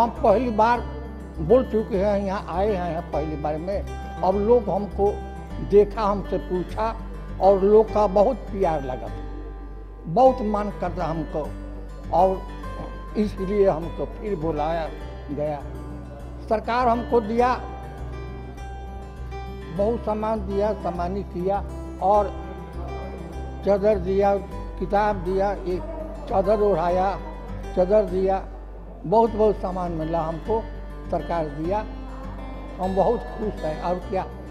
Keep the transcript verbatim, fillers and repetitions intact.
हम पहली बार बोल चुके हैं, यहाँ आए हैं पहली बार में, और लोग हमको देखा, हमसे पूछा और लोग का बहुत प्यार लगा, बहुत मान करता हमको, और इसलिए हमको फिर बुलाया गया। सरकार हमको दिया, बहुत सामान दिया, सामानी किया और चादर दिया, किताब दिया, एक चादर उड़ाया, चादर दिया, बहुत बहुत सामान मिला हमको, सरकार दिया। हम बहुत खुश हैं और क्या।